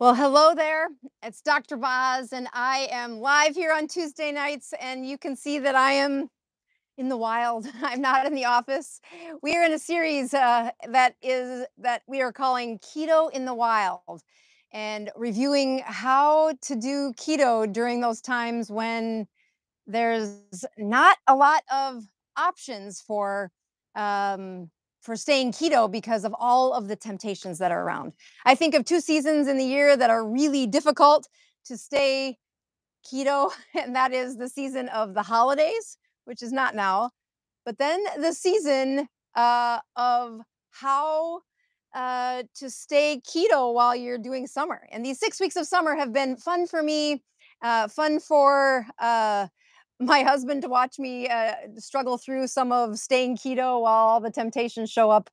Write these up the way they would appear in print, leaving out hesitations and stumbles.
Well, hello there. It's Dr. Boz, and I am live here on Tuesday nights, and you can see that I am in the wild. I'm not in the office. We are in a series that we are calling Keto in the Wild, and reviewing how to do keto during those times when there's not a lot of options for staying keto because of all of the temptations that are around. I think of two seasons in the year that are really difficult to stay keto, and that is the season of the holidays, which is not now, but then the season of how to stay keto while you're doing summer. And these 6 weeks of summer have been fun for me, fun for my husband to watch me struggle through some of staying keto while all the temptations show up.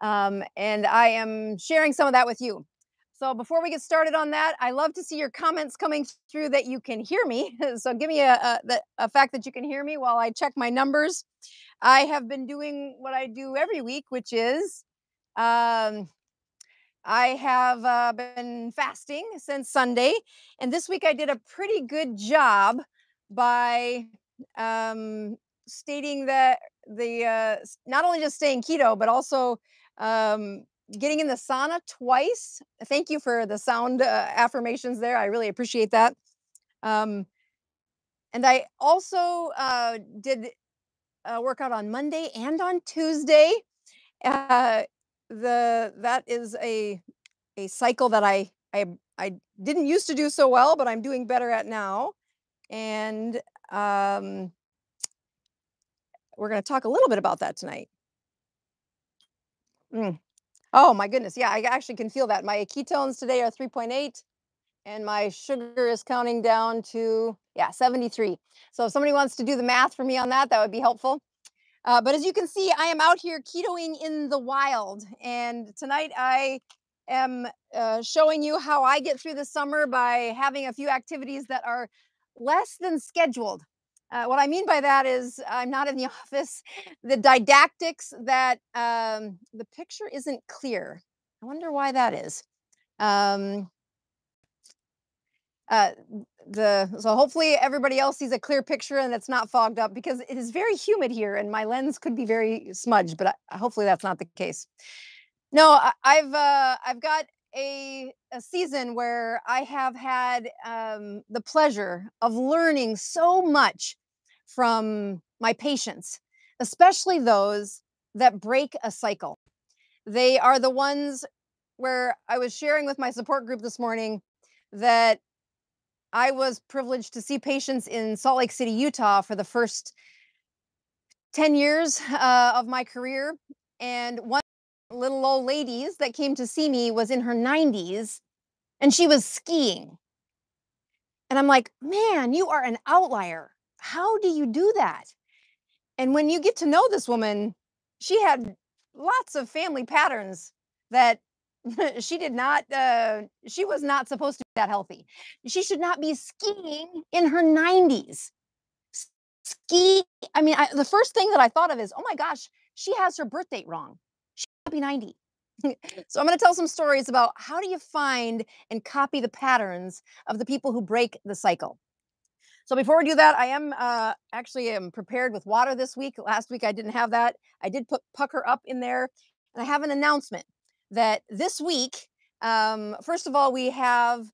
And I am sharing some of that with you. So before we get started on that, I love to see your comments coming through that you can hear me. So give me a fact that you can hear me while I check my numbers. I have been doing what I do every week, which is I have been fasting since Sunday. And this week I did a pretty good job by stating that the not only just staying keto, but also getting in the sauna twice. Thank you for the sound affirmations there. I really appreciate that. And I also did a workout on Monday and on Tuesday. That is a cycle that I didn't used to do so well, but I'm doing better at now. And we're going to talk a little bit about that tonight. Oh my goodness. Yeah, I actually can feel that. My ketones today are 3.8 and my sugar is counting down to, yeah, 73. So if somebody wants to do the math for me on that, that would be helpful. But as you can see, I am out here ketoing in the wild. And tonight I am showing you how I get through the summer by having a few activities that are less than scheduled. What I mean by that is I'm not in the office. The didactics that the picture isn't clear. I wonder why that is. So hopefully everybody else sees a clear picture and it's not fogged up, because it is very humid here and my lens could be very smudged, but hopefully that's not the case. No, I've got a season where I have had the pleasure of learning so much from my patients, especially those that break a cycle. They are the ones where I was sharing with my support group this morning that I was privileged to see patients in Salt Lake City, Utah for the first 10 years of my career. And one little old ladies that came to see me was in her 90s and she was skiing. And I'm like, man, you are an outlier. How do you do that? And when you get to know this woman, she had lots of family patterns that she did not, she was not supposed to be that healthy. She should not be skiing in her 90s. The first thing that I thought of is, oh my gosh, she has her birth date wrong. Be 90. So I'm going to tell some stories about how do you find and copy the patterns of the people who break the cycle. So before we do that, I am actually prepared with water this week. Last week I didn't have that. I did put Pucker Up in there, and I have an announcement that this week, first of all, we have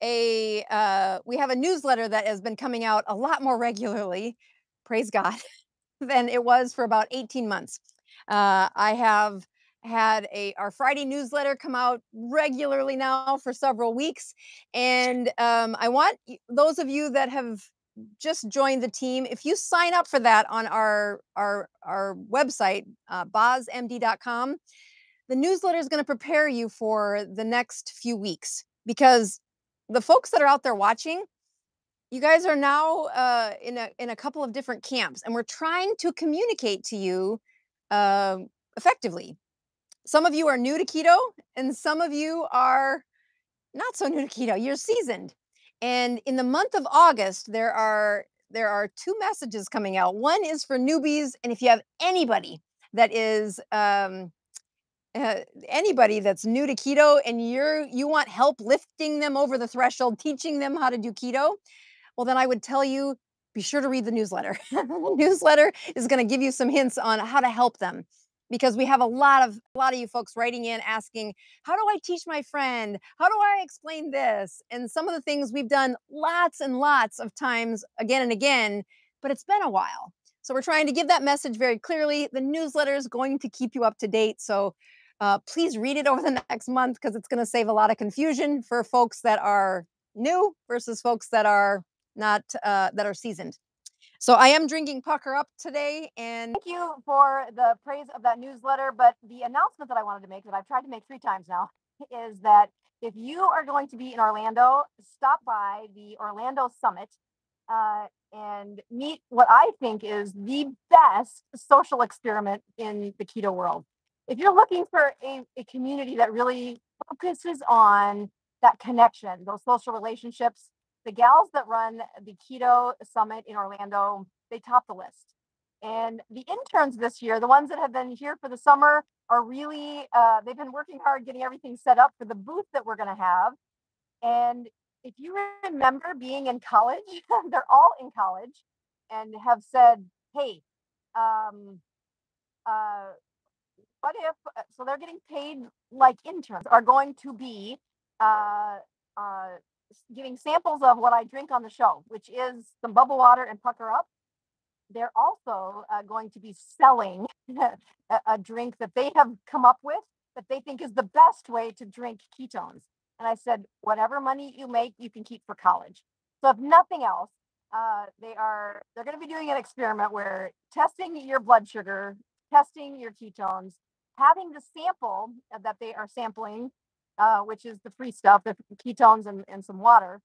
a newsletter that has been coming out a lot more regularly, praise God, than it was for about 18 months. I have had our Friday newsletter come out regularly now for several weeks. And I want those of you that have just joined the team, if you sign up for that on our website, bozmd.com, the newsletter is going to prepare you for the next few weeks, because the folks that are out there watching, you guys are now in a couple of different camps, and we're trying to communicate to you effectively. Some of you are new to keto and some of you are not so new to keto. You're seasoned. And in the month of August, there are two messages coming out. One is for newbies. And if you have anybody that is anybody that's new to keto and you want help lifting them over the threshold, teaching them how to do keto, well, then I would tell you, be sure to read the newsletter. The newsletter is going to give you some hints on how to help them, because we have a lot of you folks writing in asking, how do I teach my friend? How do I explain this? And some of the things we've done lots and lots of times again and again, but it's been a while. So we're trying to give that message very clearly. The newsletter is going to keep you up to date. So please read it over the next month, because it's going to save a lot of confusion for folks that are new versus folks that are not, that are seasoned. So I am drinking Pucker Up today, and thank you for the praise of that newsletter. But the announcement that I wanted to make, that I've tried to make 3 times now, is that if you are going to be in Orlando, stop by the Orlando Summit and meet what I think is the best social experiment in the keto world. If you're looking for a community that really focuses on that connection, those social relationships, the gals that run the Keto Summit in Orlando, they top the list. And the interns this year, the ones that have been here for the summer, are really, they've been working hard getting everything set up for the booth that we're going to have. And if you remember being in college, they're all in college and have said, hey, what if, so they're getting paid like interns, are going to be giving samples of what I drink on the show, which is some bubble water and Pucker Up. They're also going to be selling a drink that they have come up with that they think is the best way to drink ketones. And I said, whatever money you make, you can keep for college. So if nothing else, they're going to be doing an experiment where testing your blood sugar, testing your ketones, having the sample that they are sampling, which is the free stuff, the ketones and some water.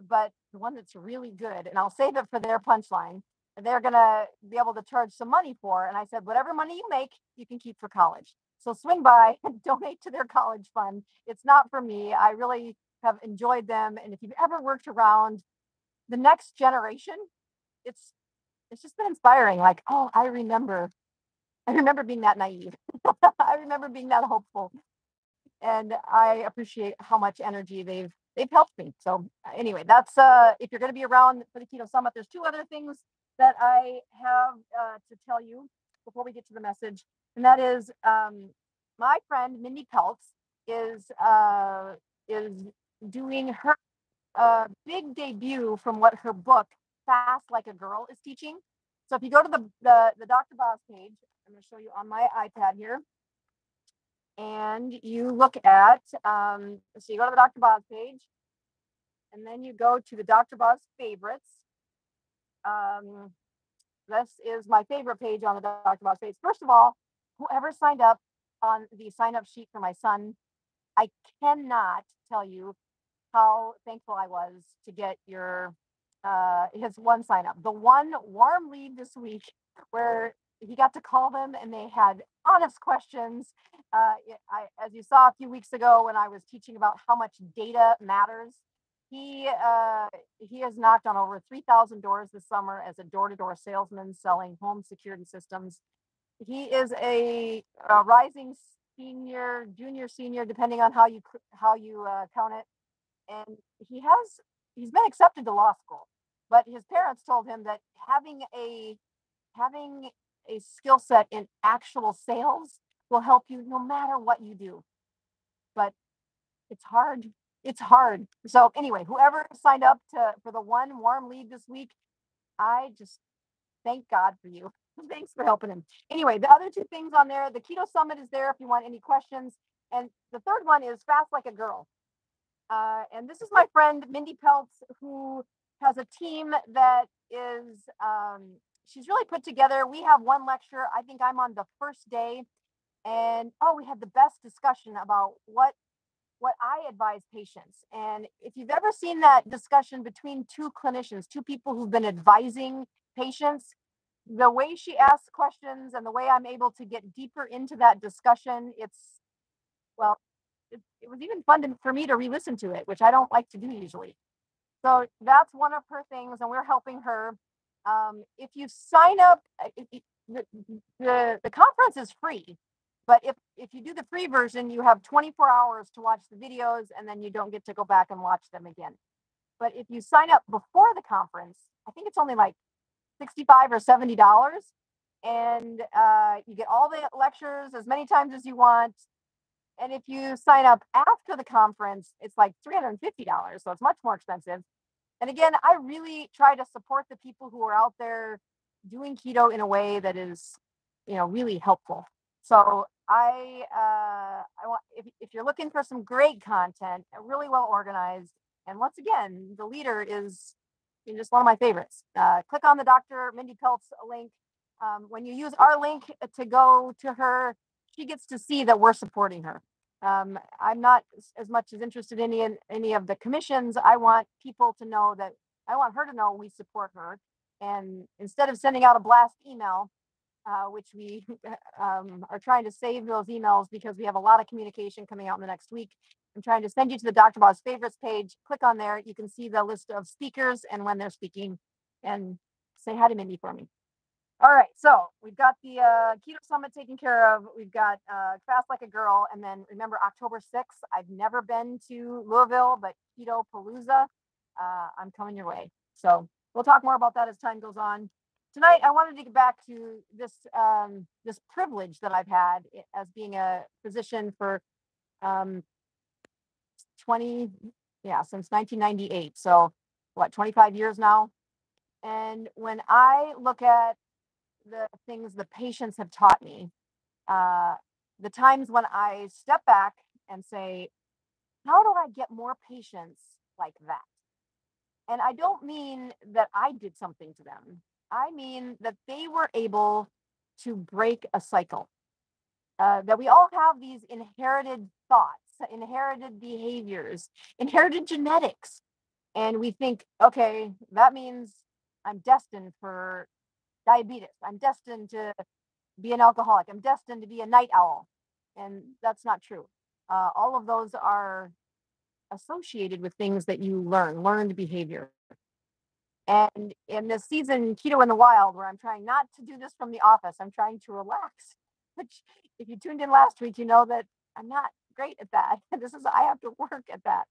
But the one that's really good, and I'll save it for their punchline, they're going to be able to charge some money for. And I said, whatever money you make, you can keep for college. So swing by and donate to their college fund. It's not for me. I really have enjoyed them. And if you've ever worked around the next generation, it's just been inspiring. Like, oh, I remember being that naive. I remember being that hopeful. And I appreciate how much energy they've helped me. So anyway, that's if you're going to be around for the Keto Summit, there's 2 other things that I have to tell you before we get to the message. And that is, my friend Mindy Pelz is doing her big debut from what her book Fast Like a Girl is teaching. So if you go to the Dr. Boz page, I'm going to show you on my iPad here. And you look at, so you go to the Dr. Boz page, and then you go to the Dr. Boz favorites. This is my favorite page on the Dr. Boz page. First of all, whoever signed up on the sign-up sheet for my son, I cannot tell you how thankful I was to get your his one sign-up. The one warm lead this week where he got to call them and they had honest questions. As you saw a few weeks ago when I was teaching about how much data matters, he has knocked on over 3,000 doors this summer as a door-to-door salesman selling home security systems. He is a rising senior, junior, senior, depending on how you count it. And he's been accepted to law school, but his parents told him that having a skill set in actual sales will help you no matter what you do. But it's hard. It's hard. So anyway, whoever signed up for the one warm lead this week, I just thank God for you. Thanks for helping him. Anyway, the other 2 things on there, the Keto Summit is there if you want any questions. And the 3rd one is Fast Like a Girl. And this is my friend, Mindy Pelz, who has a team that is, she's really put together. We have 1 lecture. I think I'm on the 1st day. And, oh, we had the best discussion about what I advise patients. And if you've ever seen that discussion between 2 clinicians, 2 people who've been advising patients, the way she asks questions and the way I'm able to get deeper into that discussion, it was even fun for me to re-listen to it, which I don't like to do usually. So that's one of her things, and we're helping her. If you sign up, the conference is free. But if you do the free version, you have 24 hours to watch the videos, and then you don't get to go back and watch them again. But if you sign up before the conference, I think it's only like $65 or $70, and you get all the lectures as many times as you want. And if you sign up after the conference, it's like $350, so it's much more expensive. And again, I really try to support the people who are out there doing keto in a way that is, you know, really helpful. So I want, if you're looking for some great content, really well organized, and once again, the leader is just one of my favorites. Click on the Dr. Mindy Pelz link. When you use our link to go to her, she gets to see that we're supporting her. I'm not as much as interested in any of the commissions. I want people to know that, I want her to know we support her. And instead of sending out a blast email, which we are trying to save those emails because we have a lot of communication coming out in the next week, I'm trying to send you to the Dr. Boz favorites page. Click on there. You can see the list of speakers and when they're speaking, and say hi to Mindy for me. All right, so we've got the Keto Summit taken care of. We've got Fast Like a Girl. And then remember, October 6th, I've never been to Louisville, but Keto Palooza, I'm coming your way. So we'll talk more about that as time goes on. Tonight, I wanted to get back to this, this privilege that I've had as being a physician for since 1998. So what, 25 years now? And when I look at the things the patients have taught me, the times when I step back and say, how do I get more patients like that? And I don't mean that I did something to them. I mean that they were able to break a cycle, that we all have these inherited thoughts, inherited behaviors, inherited genetics. And we think, okay, that means I'm destined for diabetes. I'm destined to be an alcoholic. I'm destined to be a night owl. And that's not true. All of those are associated with things that you learn, learned behavior. And in this season, Keto in the Wild, where I'm trying not to do this from the office, I'm trying to relax, which if you tuned in last week, you know that I'm not great at that. I have to work at that.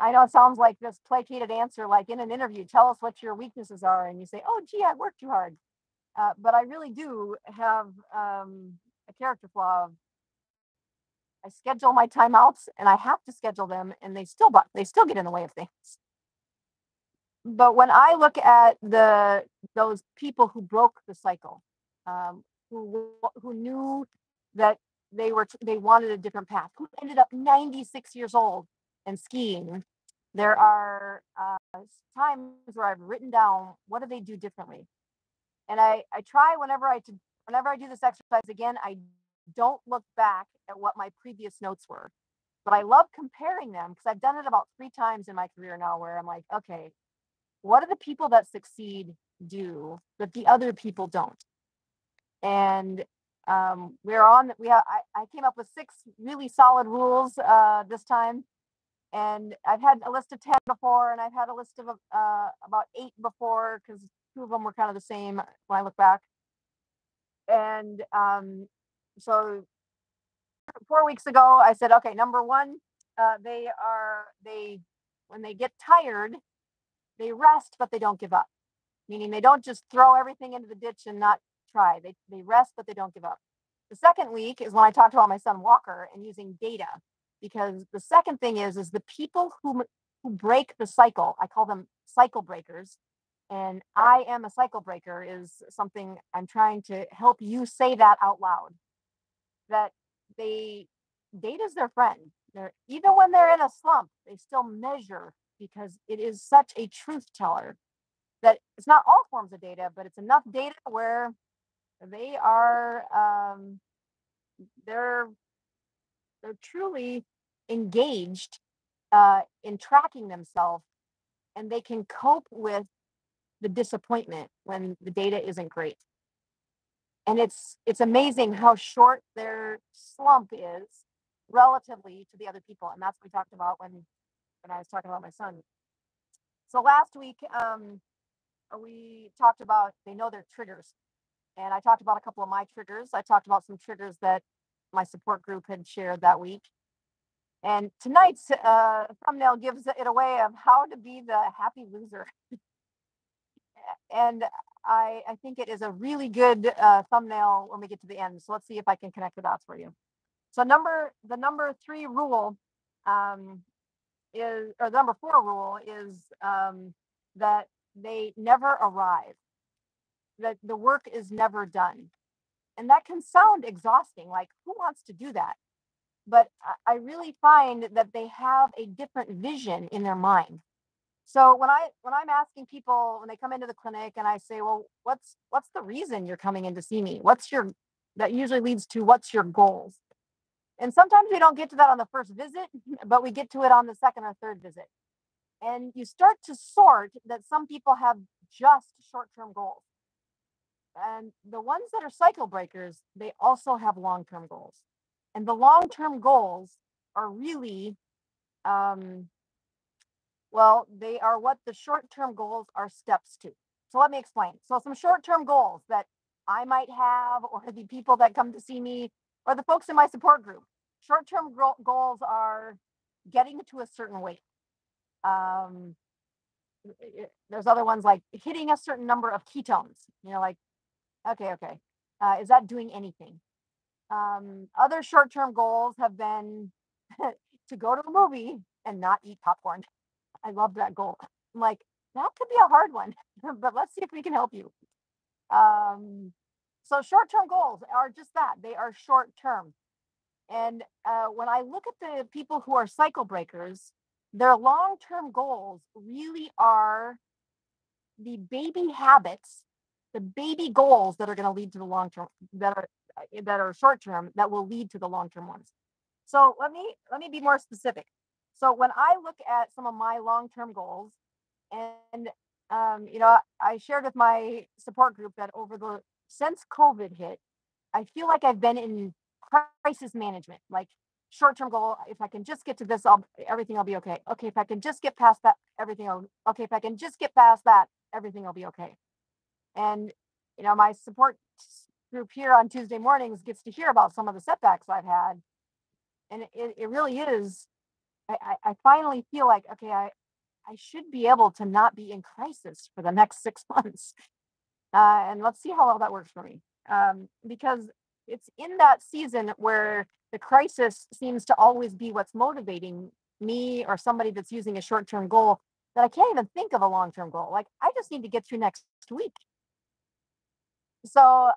I know it sounds like this placated answer, like in an interview, tell us what your weaknesses are. And you say, oh, gee, I worked too hard. But I really do have a character flaw. I schedule my timeouts and I have to schedule them, and they still get in the way of things. But when I look at those people who broke the cycle, who knew that they wanted a different path, who ended up 96 years old, and skiing, there are times where I've written down, what do they do differently? And I try whenever I do this exercise again, I don't look back at what my previous notes were, but I love comparing them because I've done it about 3 times in my career now where I'm like, okay, what do the people that succeed do that the other people don't? And I came up with 6 really solid rules this time. And I've had a list of 10 before, and I've had a list of about 8 before, because 2 of them were kind of the same when I look back. And so 4 weeks ago, I said, okay, number 1, when they get tired, they rest, but they don't give up. Meaning they don't just throw everything into the ditch and not try. They rest, but they don't give up. The second week is when I talked about my son Walker and using data. Because the second thing is the people who break the cycle, I call them cycle breakers, and I am a cycle breaker is something I'm trying to help you say that out loud, that data's their friend. Even when they're in a slump, they still measure because it is such a truth teller that it's not all forms of data, but it's enough data where they are, they're truly engaged in tracking themselves, and they can cope with the disappointment when the data isn't great. And it's amazing how short their slump is relatively to the other people. And that's what we talked about when I was talking about my son. So last week, we talked about they know their triggers. And I talked about a couple of my triggers. I talked about some triggers that my support group had shared that week. And tonight's thumbnail gives it away of how to be the happy loser. And I think it is a really good thumbnail when we get to the end. So let's see if I can connect the dots for you. So the number three rule is, or the number four rule is that they never arrive, that the work is never done. And that can sound exhausting, like who wants to do that? But I really find that they have a different vision in their mind. So when I'm asking people, when they come into the clinic and I say, well, what's the reason you're coming in to see me? That usually leads to what's your goals? And sometimes we don't get to that on the first visit, but we get to it on the second or third visit. And you start to sort that some people have just short-term goals. And the ones that are cycle breakers, they also have long-term goals. And the long-term goals are really, they are what the short-term goals are steps to. So let me explain. So some short-term goals that I might have, or the people that come to see me, or the folks in my support group. Short-term goals are getting to a certain weight. There's other ones like hitting a certain number of ketones, like, okay. Is that doing anything? Other short-term goals have been to go to a movie and not eat popcorn. I love that goal. I'm like, that could be a hard one, but let's see if we can help you. So short-term goals are just that. They are short-term. And when I look at the people who are cycle breakers, their long-term goals really are the baby habits, the baby goals that are going to lead to the long-term, that are short-term, that will lead to the long-term ones. So let me be more specific. So when I look at some of my long-term goals, and I shared with my support group that since COVID hit, I feel like I've been in crisis management, like short-term goal. If I can just get to this, everything will be okay. Okay, if I can just get past that, if I can just get past that, everything will be okay. And, my support group here on Tuesday mornings gets to hear about some of the setbacks I've had. And it really is, I finally feel like, okay, I should be able to not be in crisis for the next 6 months. And let's see how well that works for me. Because it's in that season where the crisis seems to always be what's motivating me or somebody that's using a short-term goal that I can't even think of a long-term goal. Like, I just need to get through next week. So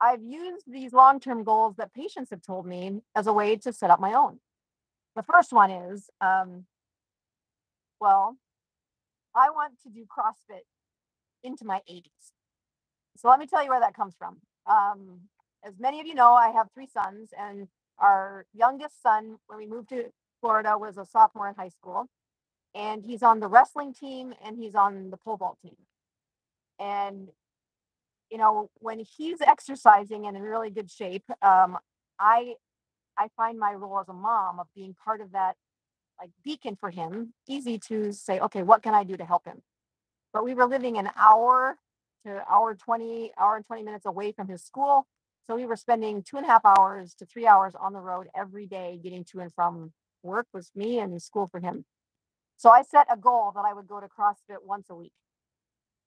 I've used these long-term goals that patients have told me as a way to set up my own. The first one is, I want to do CrossFit into my 80s. So let me tell you where that comes from. As many of you know, I have three sons, and our youngest son, when we moved to Florida, was a sophomore in high school, and he's on the wrestling team and he's on the pole vault team. And, when he's exercising and in really good shape, I find my role as a mom of being part of that, like, beacon for him, easy to say, okay, what can I do to help him? But we were living an hour and 20 minutes away from his school. So we were spending 2.5 hours to 3 hours on the road every day, getting to and from work was me and school for him. So I set a goal that I would go to CrossFit once a week.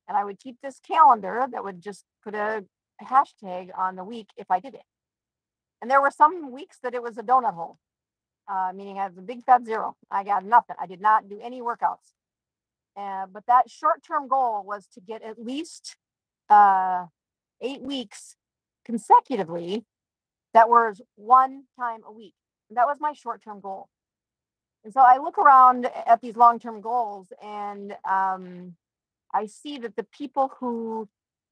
And I would keep this calendar that would just put a hashtag on the week if I did it. And there were some weeks that it was a donut hole, meaning I was a big fat zero. I got nothing. I did not do any workouts. But that short-term goal was to get at least 8 weeks consecutively that was one time a week. And that was my short-term goal. And so I look around at these long-term goals, and I see that the people who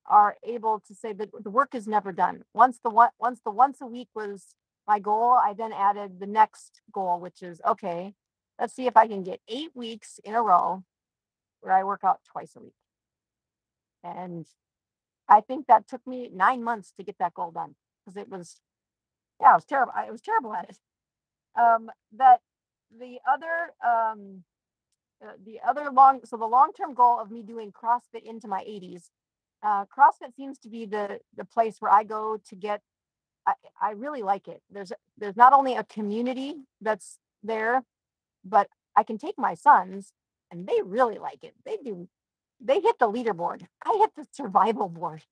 are able to say that the work is never done. Once a week was my goal, I then added the next goal, which is, okay, let's see if I can get 8 weeks in a row where I work out twice a week. And I think that took me 9 months to get that goal done, because I was terrible. I was terrible at it. The long-term goal of me doing CrossFit into my 80s CrossFit seems to be the place where I go to get, I really like it. There's not only a community that's there, but I can take my sons and they really like it. They hit the leaderboard. I hit the survival board.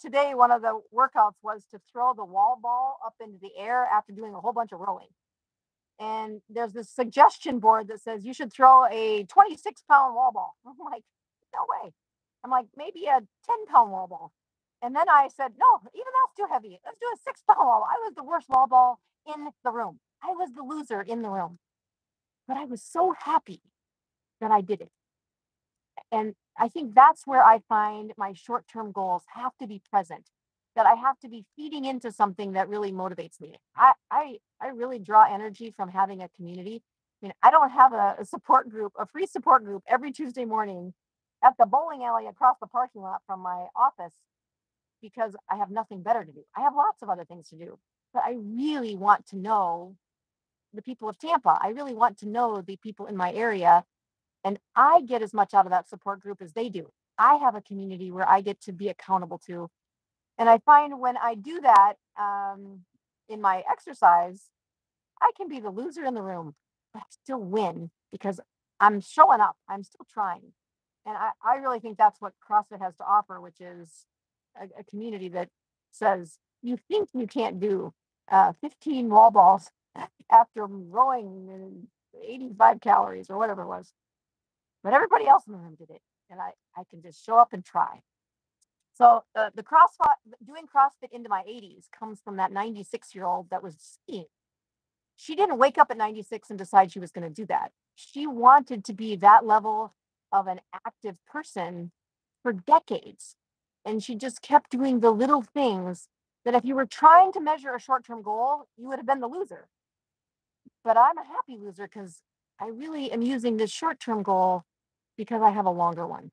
Today, one of the workouts was to throw the wall ball up into the air after doing a whole bunch of rowing. And there's this suggestion board that says you should throw a 26-pound wall ball. I'm like, no way. I'm like, maybe a 10-pound wall ball. And then I said, no, even that's too heavy. Let's do a 6-pound wall ball. I was the worst wall ball in the room. I was the loser in the room. But I was so happy that I did it. And I think that's where I find my short-term goals have to be present, that I have to be feeding into something that really motivates me. I really draw energy from having a community. I mean, I don't have a support group, a free support group every Tuesday morning at the bowling alley across the parking lot from my office because I have nothing better to do. I have lots of other things to do, but I really want to know the people of Tampa. I really want to know the people in my area. And I get as much out of that support group as they do. I have a community where I get to be accountable to. And I find when I do that in my exercise, I can be the loser in the room, but I still win because I'm showing up. I'm still trying. And I really think that's what CrossFit has to offer, which is a community that says, you think you can't do 15 wall balls after rowing 85 calories or whatever it was. But everybody else in the room did it. And I can just show up and try. So the CrossFit, doing CrossFit into my 80s comes from that 96-year-old that was skiing. She didn't wake up at 96 and decide she was going to do that. She wanted to be that level of an active person for decades. And she just kept doing the little things that if you were trying to measure a short-term goal, you would have been the loser. But I'm a happy loser because I really am using this short-term goal because I have a longer one.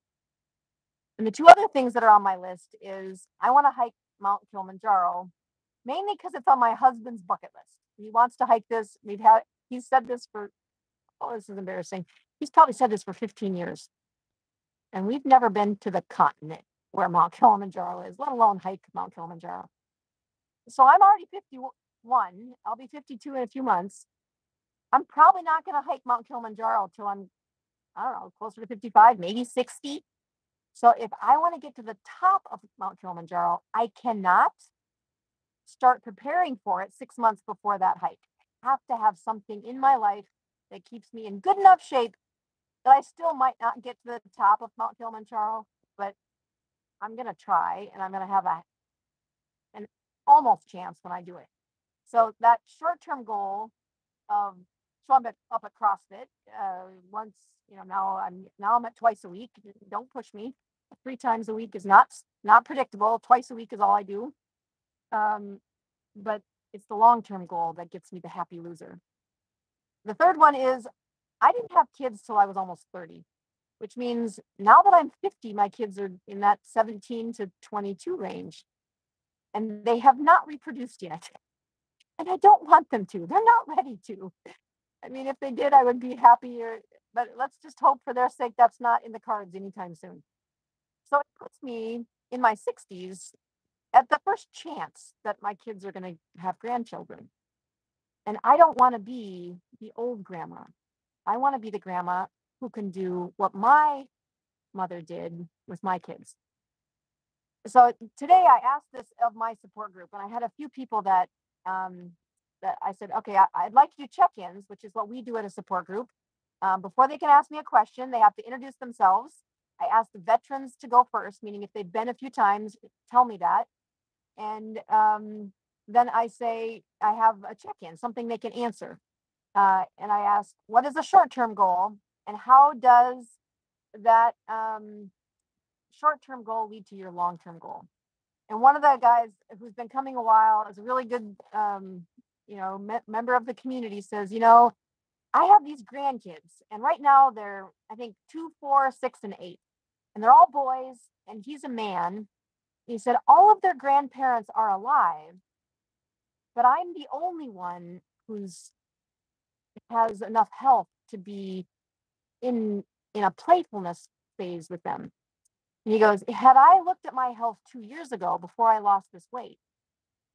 And the two other things that are on my list is I want to hike Mount Kilimanjaro, mainly because it's on my husband's bucket list. He wants to hike this. He's said this for, oh, this is embarrassing. He's probably said this for 15 years. And we've never been to the continent where Mount Kilimanjaro is, let alone hike Mount Kilimanjaro. So I'm already 51. I'll be 52 in a few months. I'm probably not going to hike Mount Kilimanjaro till I'm, I don't know, closer to 55, maybe 60. So if I want to get to the top of Mount Kilimanjaro, I cannot start preparing for it 6 months before that hike. I have to have something in my life that keeps me in good enough shape that I still might not get to the top of Mount Kilimanjaro, but I'm going to try and I'm going to have an almost chance when I do it. So that short-term goal of so I'm up at CrossFit once, now I'm at twice a week. Don't push me. 3 times a week is not predictable. Twice a week is all I do. But it's the long-term goal that gets me the happy loser. The third one is I didn't have kids till I was almost 30, which means now that I'm 50, my kids are in that 17 to 22 range and they have not reproduced yet. And I don't want them to. They're not ready to. I mean, if they did, I would be happier. But let's just hope for their sake that's not in the cards anytime soon. So it puts me in my 60s at the first chance that my kids are going to have grandchildren. And I don't want to be the old grandma. I want to be the grandma who can do what my mother did with my kids. So today I asked this of my support group, and I had a few people that I said, okay, I'd like to do check-ins, which is what we do at a support group. Before they can ask me a question, they have to introduce themselves. I asked the veterans to go first, meaning if they've been a few times, tell me that. And then I say, I have a check-in, something they can answer. And I ask, what is a short-term goal? And how does that short-term goal lead to your long-term goal? And one of the guys who's been coming a while is a really good, member of the community says, I have these grandkids and right now they're, I think 2, 4, 6, and 8, and they're all boys and he's a man. He said, all of their grandparents are alive, but I'm the only one who's has enough health to be in a playfulness phase with them. And he goes, had I looked at my health 2 years ago before I lost this weight,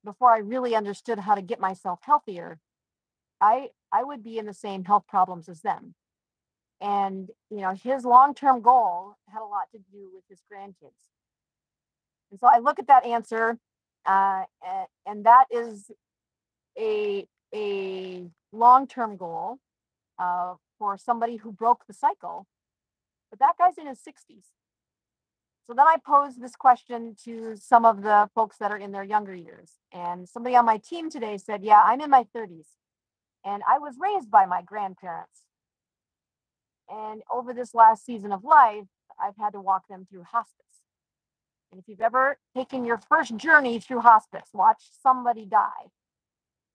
before I really understood how to get myself healthier, I would be in the same health problems as them. And, you know, his long-term goal had a lot to do with his grandkids. And so I look at that answer, and that is a long-term goal for somebody who broke the cycle. But that guy's in his 60s. So then I posed this question to some of the folks that are in their younger years. And somebody on my team today said, yeah, I'm in my 30s. And I was raised by my grandparents. And over this last season of life, I've had to walk them through hospice. And if you've ever taken your first journey through hospice, watch somebody die.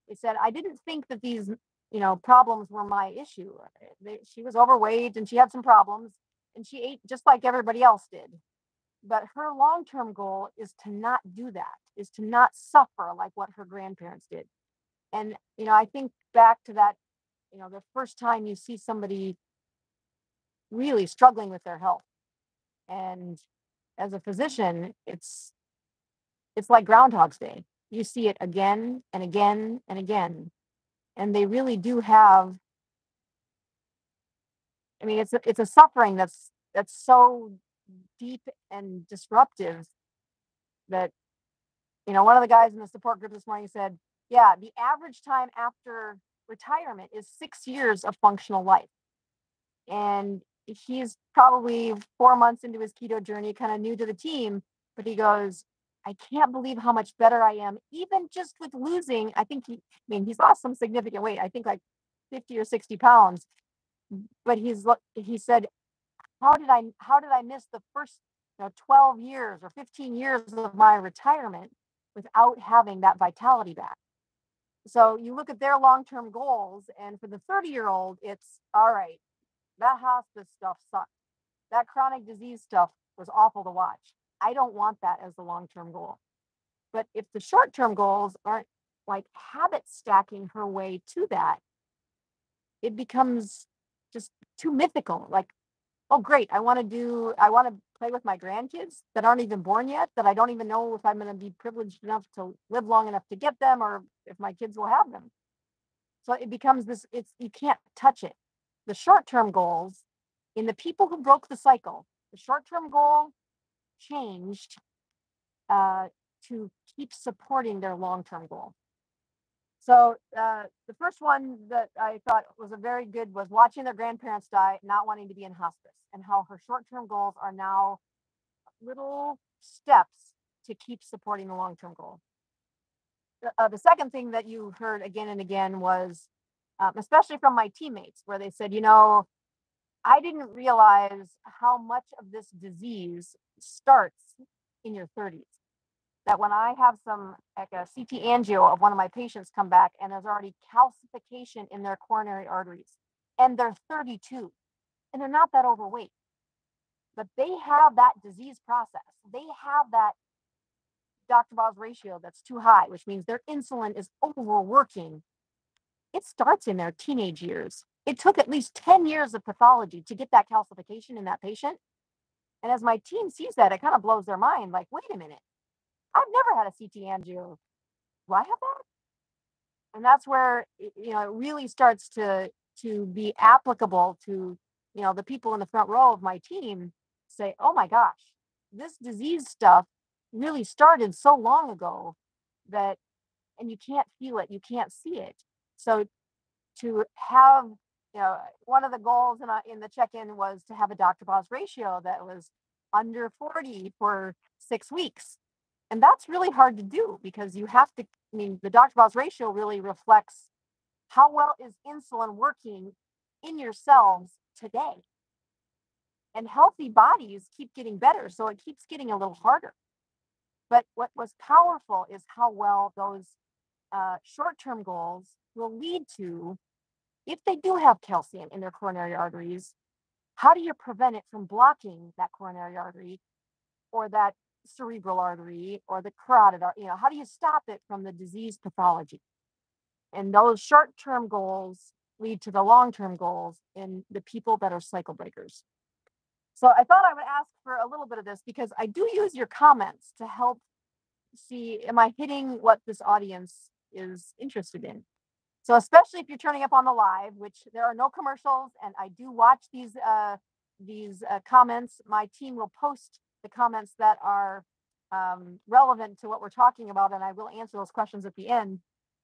They said, I didn't think that these, you know, problems were my issue. She was overweight and she had some problems and she ate just like everybody else did. But her long-term goal is to not do that, is to not suffer like what her grandparents did. And, you know, I think back to that, you know, the first time you see somebody really struggling with their health. And as a physician, it's like Groundhog's Day. You see it again and again and again. And they really do have, I mean, it's a suffering that's so deep and disruptive that, you know, one of the guys in the support group this morning said, yeah, the average time after retirement is 6 years of functional life. And he's probably 4 months into his keto journey, kind of new to the team, but he goes, I can't believe how much better I am, even just with losing. I think he's lost some significant weight, I think like 50 or 60 pounds, but he said, How did I miss the first 12 years or 15 years of my retirement without having that vitality back? So you look at their long-term goals, and for the 30-year-old, it's all right, that hospice stuff sucked. That chronic disease stuff was awful to watch. I don't want that as the long-term goal. But if the short-term goals aren't like habit stacking her way to that, it becomes just too mythical. Like, oh, great. I want to play with my grandkids that aren't even born yet, that I don't even know if I'm going to be privileged enough to live long enough to get them or if my kids will have them. So it becomes this, you can't touch it. The short-term goals in the people who broke the cycle, the short-term goal changed to keep supporting their long-term goal. So the first one that I thought was very good was watching their grandparents die, not wanting to be in hospice, and how her short-term goals are now little steps to keep supporting the long-term goal. The second thing that you heard again and again was, especially from my teammates, where they said, you know, I didn't realize how much of this disease starts in your 30s. That when I have like a CT angio of one of my patients come back and there's already calcification in their coronary arteries, and they're 32 and they're not that overweight, but they have that disease process. They have that Dr. Boz ratio that's too high, which means their insulin is overworking. It starts in their teenage years. It took at least 10 years of pathology to get that calcification in that patient. And as my team sees that, it kind of blows their mind. Like, wait a minute. I've never had a CT angio. Do I have that? And that's where, you know, it really starts to be applicable to, you know, the people in the front row of my team say, oh my gosh, this disease stuff really started so long ago that, and you can't feel it, you can't see it. So to have, you know, one of the goals in the check-in was to have a Dr. Boz ratio that was under 40 for 6 weeks. And that's really hard to do because you have to, I mean, the Dr. Boz ratio really reflects how well is insulin working in your cells today. And healthy bodies keep getting better, so it keeps getting a little harder. But what was powerful is how well those short-term goals will lead to, if they do have calcium in their coronary arteries, how do you prevent it from blocking that coronary artery or that cerebral artery or the carotid artery? You know, how do you stop it from the disease pathology? And those short-term goals lead to the long-term goals in the people that are cycle breakers. So I thought I would ask for a little bit of this because I do use your comments to help see, am I hitting what this audience is interested in? So especially if you're turning up on the live, which there are no commercials, and I do watch these comments. My team will post the comments that are relevant to what we're talking about, and I will answer those questions at the end.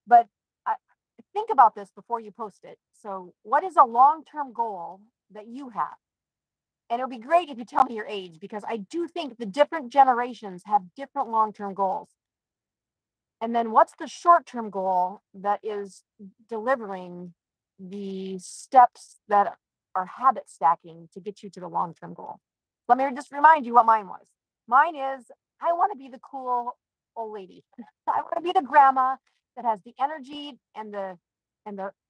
But think about this before you post it. So what is a long-term goal that you have? And it'll be great if you tell me your age, because I do think the different generations have different long-term goals. And then what's the short-term goal that is delivering the steps that are habit stacking to get you to the long-term goal? Let me just remind you what mine was. Mine is, I want to be the cool old lady. I want to be the grandma that has the energy and the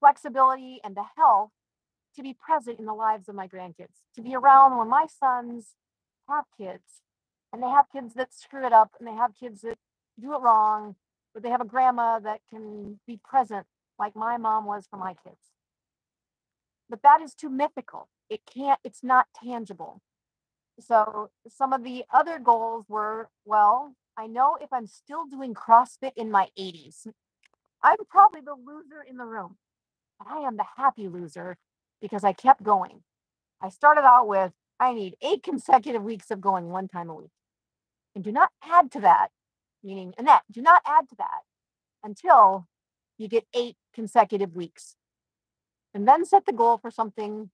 flexibility and the health to be present in the lives of my grandkids, to be around when my sons have kids, and they have kids that screw it up, and they have kids that do it wrong, but they have a grandma that can be present like my mom was for my kids. But that is too mythical. It's not tangible. So some of the other goals were, well, I know if I'm still doing CrossFit in my 80s, I'm probably the loser in the room, but I am the happy loser because I kept going. I started out with, I need 8 consecutive weeks of going 1 time a week. And do not add to that, meaning Annette, do not add to that until you get 8 consecutive weeks. And then set the goal for something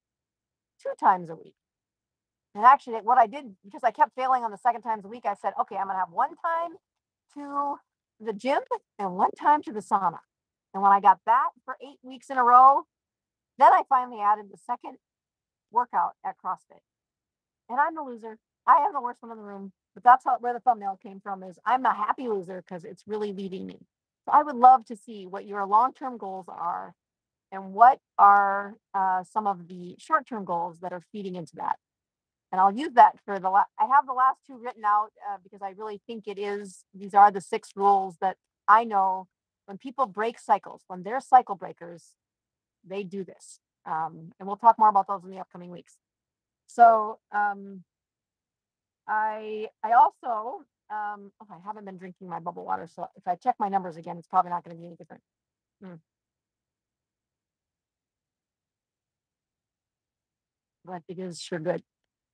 2 times a week. And actually what I did, because I kept failing on the second times a week, I said, okay, I'm going to have 1 time to the gym and 1 time to the sauna. And when I got that for 8 weeks in a row, then I finally added the second workout at CrossFit. And I'm the loser. I am the worst one in the room, but that's where the thumbnail came from, is I'm a happy loser because it's really leading me. So I would love to see what your long-term goals are and what are some of the short-term goals that are feeding into that. And I'll use that for I have the last 2 written out because I really think these are the 6 rules that I know when people break cycles, when they're cycle breakers, they do this. And we'll talk more about those in the upcoming weeks. So I also, I haven't been drinking my bubble water. So if I check my numbers again, it's probably not gonna be any different. But it is sure good.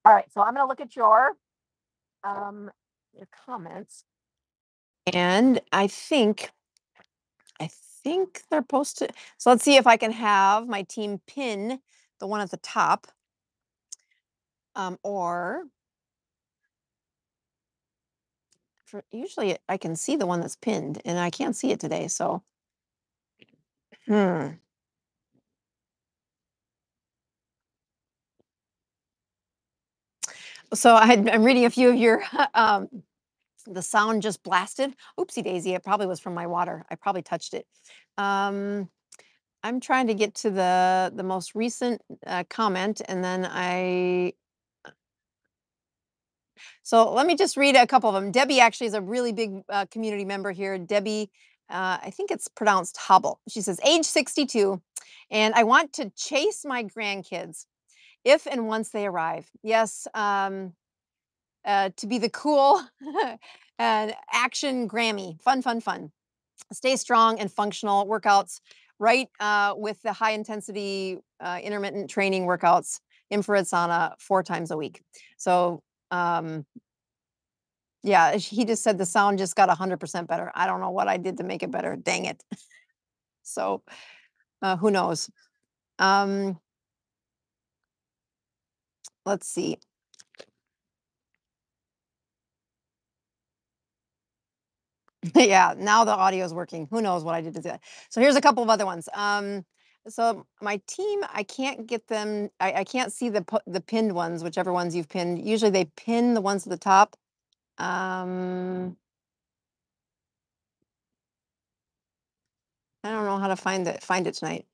All right, so I'm going to look at your comments, and I think they're posted. So let's see if I can have my team pin the one at the top, or usually I can see the one that's pinned, and I can't see it today. So, So I'm reading a few of your, the sound just blasted. Oopsie daisy, it probably was from my water. I probably touched it. I'm trying to get to the most recent comment, and then so let me just read a couple of them. Debbie actually is a really big community member here. Debbie, I think it's pronounced Hobble. She says, age 62, and I want to chase my grandkids if and once they arrive. Yes, to be the cool action Grammy. Fun, fun, fun. Stay strong and functional workouts, right? With the high intensity intermittent training workouts, infrared sauna 4 times a week. So yeah, he just said the sound just got 100% better. I don't know what I did to make it better. Dang it. So who knows? Let's see. Yeah, now the audio is working. Who knows what I did to that? So here's a couple of other ones. So my team, I can't get them. I can't see the pinned ones, whichever ones you've pinned. Usually they pin the ones at the top. I don't know how to find it tonight.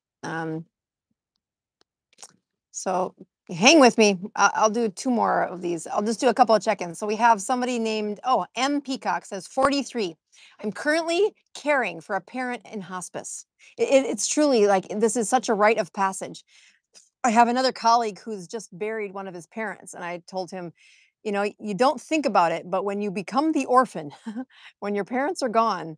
So hang with me. I'll do 2 more of these. I'll just do a couple of check-ins. So we have somebody named, M. Peacock says, 43. I'm currently caring for a parent in hospice. It's truly like, this is such a rite of passage. I have another colleague who's just buried one of his parents, and I told him, you know, you don't think about it, but when you become the orphan, when your parents are gone,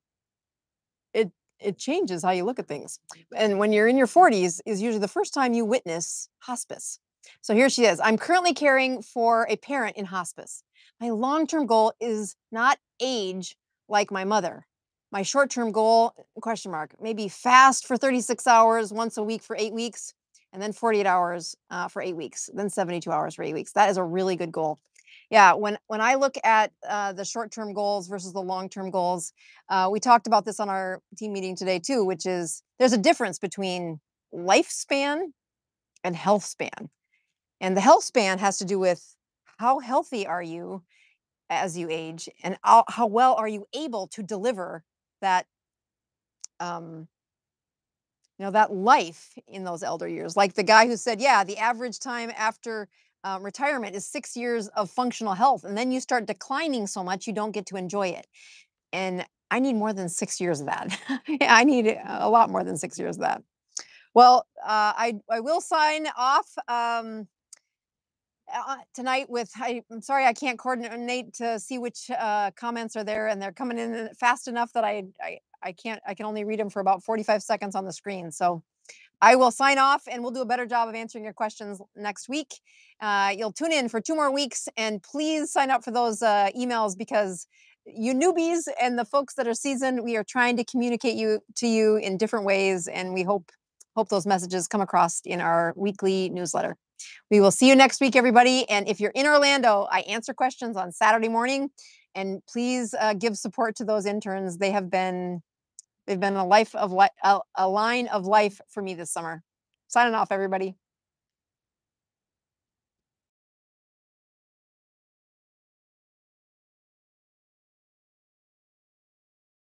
it changes how you look at things. And when you're in your 40s is usually the first time you witness hospice. So here she is. I'm currently caring for a parent in hospice. My long-term goal is not age like my mother. My short-term goal, question mark, maybe fast for 36 hours once a week for 8 weeks, and then 48 hours for 8 weeks, then 72 hours for 8 weeks. That is a really good goal. Yeah, when I look at the short-term goals versus the long-term goals, we talked about this on our team meeting today too, which is there's a difference between lifespan and health span. And the health span has to do with how healthy are you as you age and how well are you able to deliver that that life in those elder years. Like the guy who said, yeah, the average time after retirement is 6 years of functional health. And then you start declining so much, you don't get to enjoy it. And I need more than 6 years of that. I need a lot more than 6 years of that. Well, I will sign off tonight with, I'm sorry, I can't coordinate to see which comments are there, and they're coming in fast enough that I can only read them for about 45 seconds on the screen. So I will sign off, and we'll do a better job of answering your questions next week. You'll tune in for 2 more weeks, and please sign up for those emails, because you newbies and the folks that are seasoned, we are trying to communicate to you in different ways, and we hope those messages come across in our weekly newsletter. We will see you next week, everybody. And if you're in Orlando, I answer questions on Saturday morning, and please give support to those interns. They have been, they've been a line of life for me this summer. Signing off, everybody.